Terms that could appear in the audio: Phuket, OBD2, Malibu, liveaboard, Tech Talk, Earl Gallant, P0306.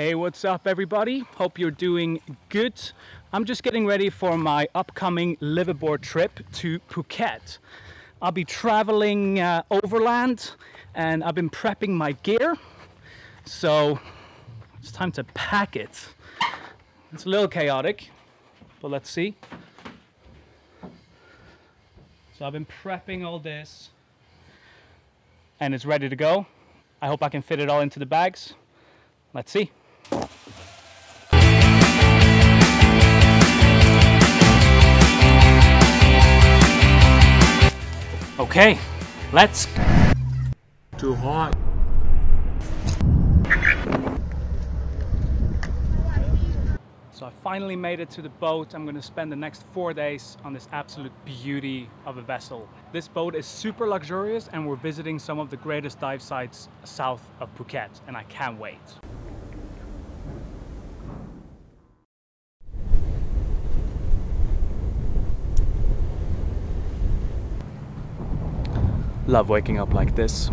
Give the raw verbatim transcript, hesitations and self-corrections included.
Hey, what's up everybody? Hope you're doing good. I'm just getting ready for my upcoming liveaboard trip to Phuket. I'll be traveling uh, overland and I've been prepping my gear. So it's time to pack it. It's a little chaotic, but let's see. So I've been prepping all this and it's ready to go. I hope I can fit it all into the bags. Let's see. Okay, let's go. Too hot. So I finally made it to the boat. I'm going to spend the next four days on this absolute beauty of a vessel. This boat is super luxurious and we're visiting some of the greatest dive sites south of Phuket and I can't wait. Love waking up like this.